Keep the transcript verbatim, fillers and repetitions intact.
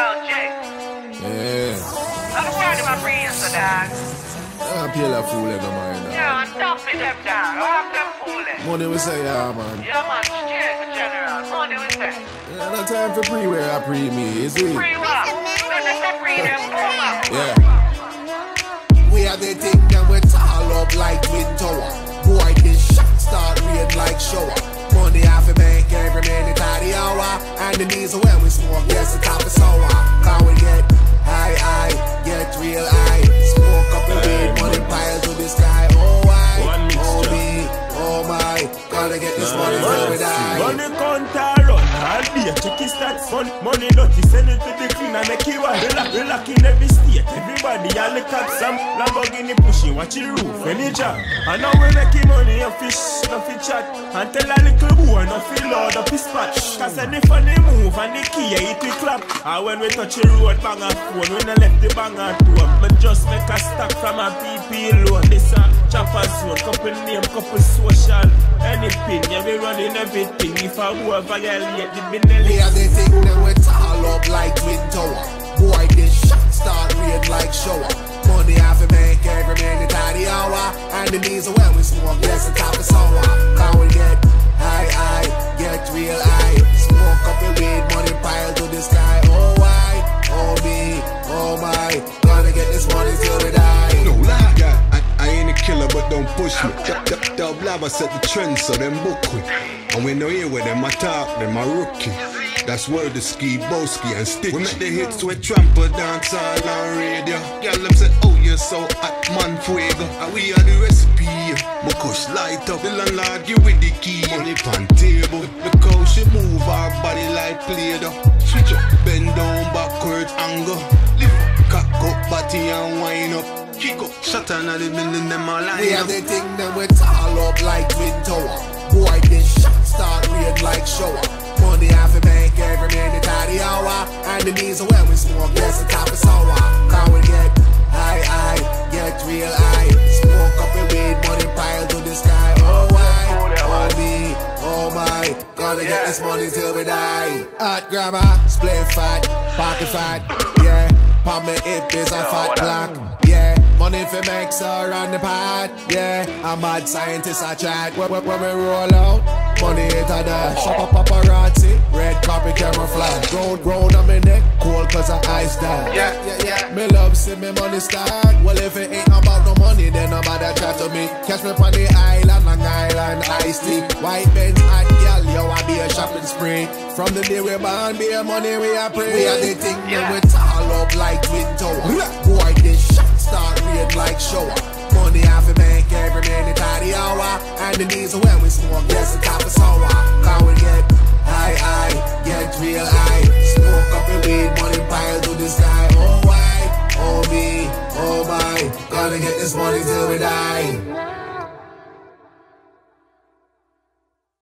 Cold J. Yeah. I'm proud of my friends, dog. I feel like fooling them, man. Yeah, I'm dumping them, dog. I'm them fooling. Money we say, yeah, man. Yeah, man, it's cheap, general. Money we say. Yeah, no time for pre-wear, I pre-me, is it? Pre-walk. No, just a pre-them, pull yeah. We are the thing that we tall up like Twin Towa. Boy, this shot start reading like shower. Money off a man, every minute of the hour. And the knees are where we smoke, yes, the top is sour. How we get high, high, get real high. Smoke up a bit, money piles to the sky. Oh, I, oh, me, oh, my. Gotta get this money till we die. Money counter run, all day, check his stats, son. Money dirty, send it to the cleaner, make it one. We lock in every state, everybody, all the cops, some Lamborghini pushing, watch the roof, any job. And now we make money and fish, nothing chat. And tell a little boy, nothing loud up his spot. Cause any funny move and the key, it will clap. And when we touch the road, bang and phone, when I left the bang and two up, but just make a stack from a P P loan. This a chopper zone, couple name, couple social. Any pin, yeah, we running everything. If I go over, I'll get the middle. We are the thing that we tall up like Twin Towa. Boy, this shot start read like shower. Money off a bank every minute of the hour. And the knees are where we smoke, yes, the top is sour. How we get high, high, get real high. Smoke up and weed, money pile to the sky. Oh, why, oh, me, oh, my. Gotta get this money till we die. No lie, yeah, I, I ain't a killer, but don't push me. Dub lava set the trend, so them book me. And we know here where them I talk, them my rookie. That's word to ski, boski and stitchy. We make the hits with trample, dance all on radio. Girl, them say, oh, you're so hot, man, fuego. And we are the recipe. My cush light up, the landlord give with the key. Money pan table, because she move her body like Play-Doh. Switch up, bend down, backwards, angle. Lift up, cock up, body and wind up. Kick up, shut on the building, them all line up. We have the thing that we tall up like Twin Towa. Boy, this shot start read like shower. Money half a bank every minute of the hour. And the knees are where we smoke, yes, the top is sour. How we get high, high, get real high. Smoke up and weed, money pile to the sky. Oh, why, oh, me, oh, my. Gotta get this money till we die. Hot grandma, split fat, pocket fat, yeah. Pop me if there's a fat clock, yeah. Money for makes her on the pad, yeah. A mad scientist I chat when, when, when we roll out. Money hit a dash, up a paparazzi, red carpet camera flash. Round, round on my neck, cold cause I ice down. Yeah, yeah, yeah. Me love see me money start. Well, if it ain't about no money, then nobody chat to me. Catch me on the island, Long Island, iced tea. White Benz, hot gal, yo, I be a shopping spree. From the day we born, be a money we a pray. We are the thing yeah. That we tall up like Twin Towa. Boy, this shot start read like shower. Money off a bank every minute of the hour. And the knees are where we smoke, yes, the top is sour. How we get high, high, get real high. Smoke up and weed, money pile to the sky. Oh, why, oh, me, oh, my. Gotta get this money till we die.